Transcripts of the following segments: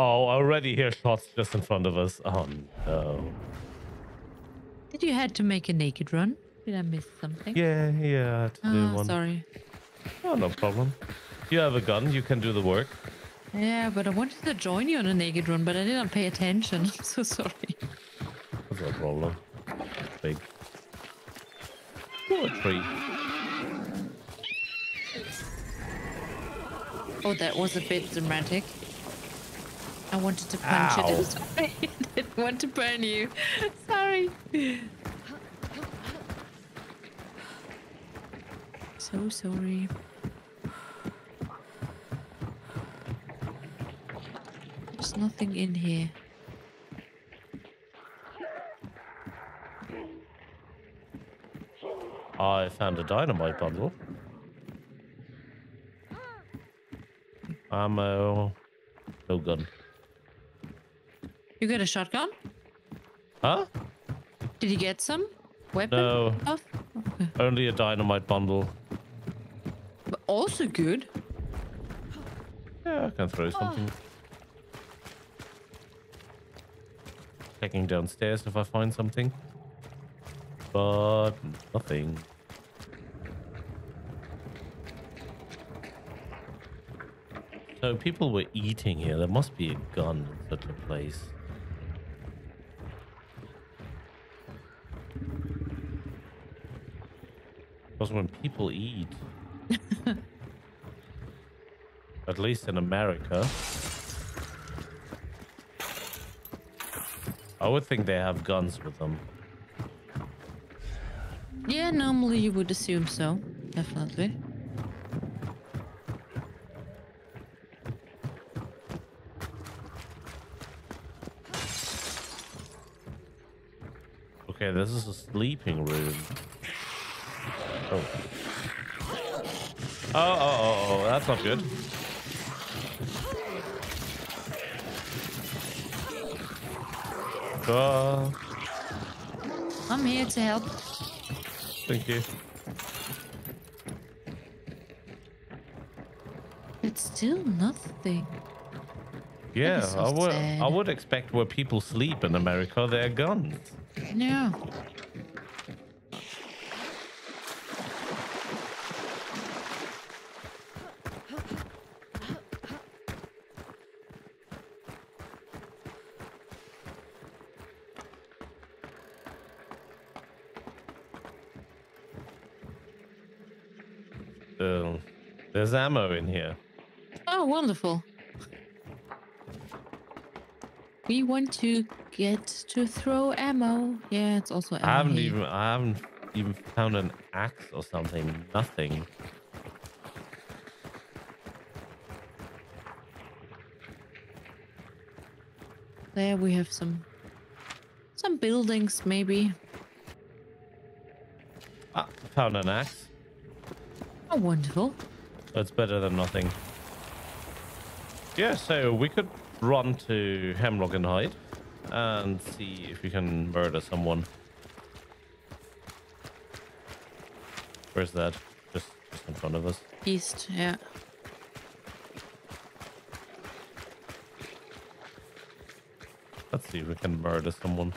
Oh, I already hear shots just in front of us. Oh no. Did you had to make a naked run? Did I miss something? Yeah, I had to do one. Sorry. Oh, no problem. You have a gun, you can do the work. Yeah, but I wanted to join you on a naked run, but I didn't pay attention. I'm so sorry. That's no problem. That's big. Oh, a tree. Oh, that was a bit dramatic. I wanted to punch it. Sorry, I didn't want to burn you. Sorry. So sorry. There's nothing in here. I found a dynamite bundle. Ammo. No gun. You got a shotgun? Huh? Did you get some weapon? No. Stuff? Okay. Only a dynamite bundle. But also good. Yeah, I can throw something. Checking downstairs if I find something. But nothing. So people were eating here. There must be a gun in such a place. Because when people eat, at least in America, I would think they have guns with them. Yeah, normally you would assume so, definitely. Okay, this is a sleeping room. Oh, that's not good. Oh. I'm here to help. Thank you. It's still nothing. Yeah, so I would expect where people sleep in America, they're guns. Yeah. There's ammo in here. Oh, wonderful. We want to get to throw ammo. Yeah, it's also ammo. I haven't even found an axe or something. Nothing. There we have some buildings maybe. Ah, found an axe. Oh, wonderful. That's better than nothing. Yeah, so we could run to Hemlock and Hide and see if we can murder someone. Where's that? Just in front of us. East, yeah. Let's see if we can murder someone.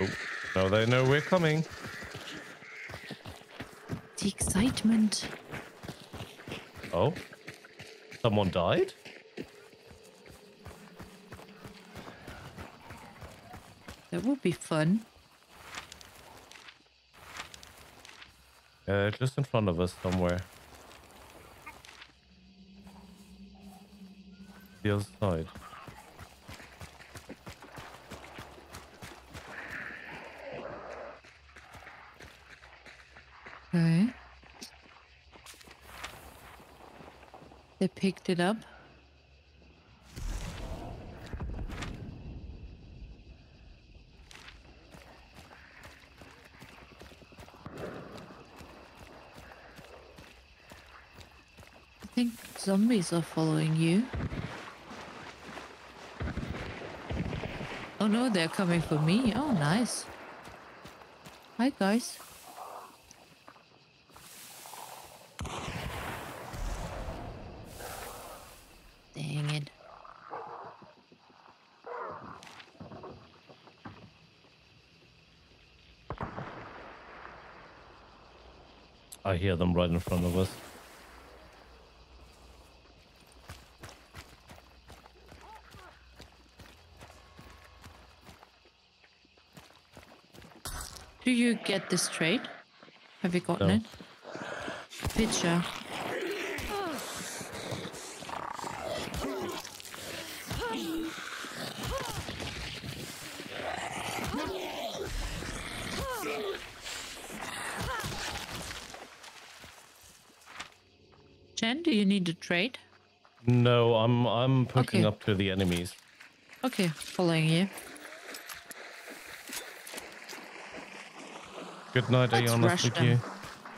Oh, now they know we're coming. The excitement. Oh, someone died? That would be fun. Just in front of us somewhere. The other side. Okay. They picked it up. I think zombies are following you. Oh no, they're coming for me. Oh, nice. Hi, guys. Dang it. I hear them right in front of us. Do you get this trade? Have you gotten it? Picture. Jen, do you need to trade? No, I'm poking up to the enemies. Okay, following you. Good night, Ayana. Thank you.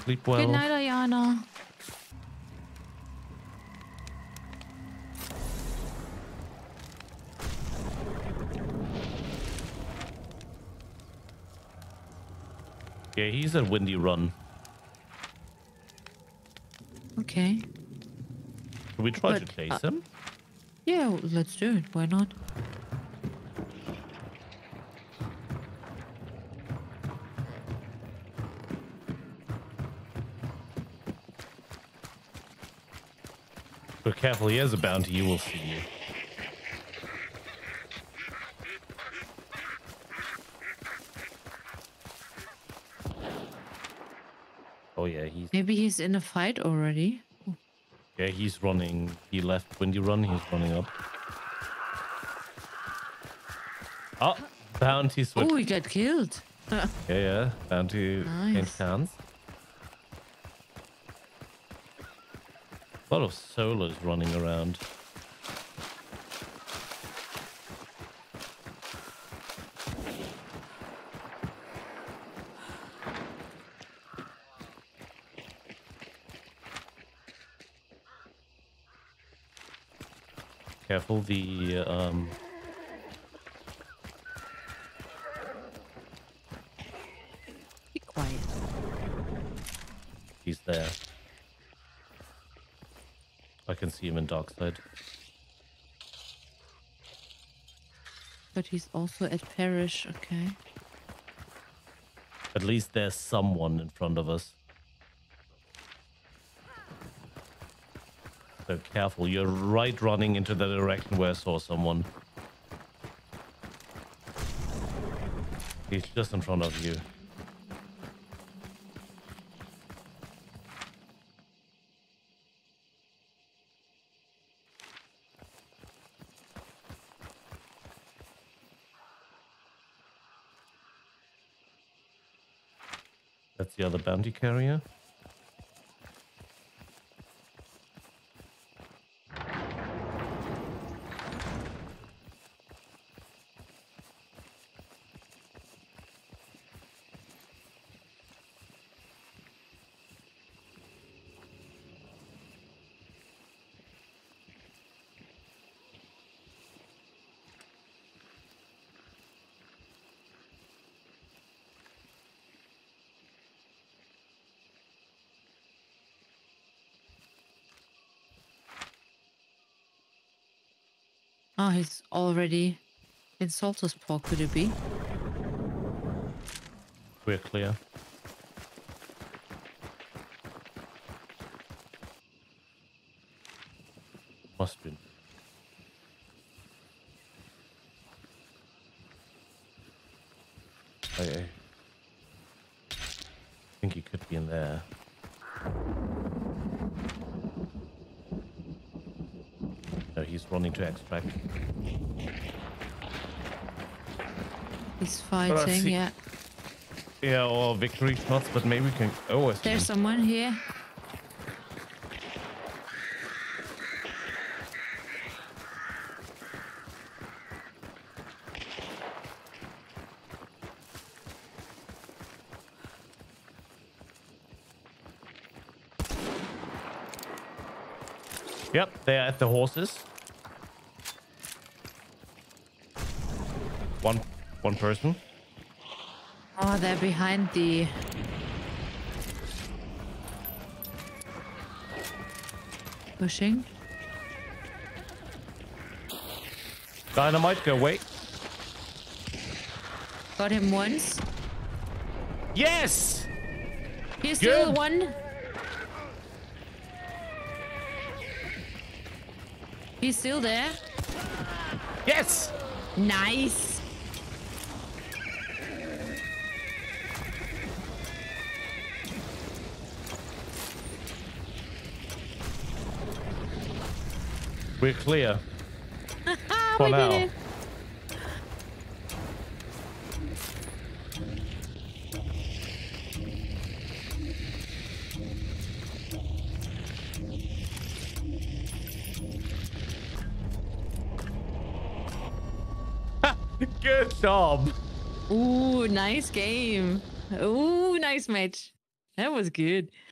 Sleep well. Good night, Ayana. Yeah, he's a windy run. Okay. Can we try to chase him? Yeah, let's do it. Why not? But careful, he has a bounty, you will see you. Oh yeah, he's... Maybe he's in a fight already. Yeah, he's running. He left Windy Run, he's running up. Oh, bounty switch. Oh, he got killed. Yeah, bounty changed hands. A lot of solos running around. Careful, the Be quiet. He's there. I can see him in dark side. But he's also at Parish, okay. At least there's someone in front of us. So careful, you're right running into the direction where I saw someone. He's just in front of you. That's the other bounty carrier. Oh, he's already in Salter's Paw, could it be? We're clear. Must be. Okay. I think he could be in there. He's running to extract. He's fighting, yeah. Yeah, or victory shots, but maybe we can... Oh, I see. There's someone here. Yep, they're at the horses. One person. Oh, they're behind the... Pushing. Dynamite, go away. Got him once. Yes! He's still one. He's still there. Yes! Nice. We're clear. For now. Good job. Ooh, nice game. Ooh, nice match. That was good.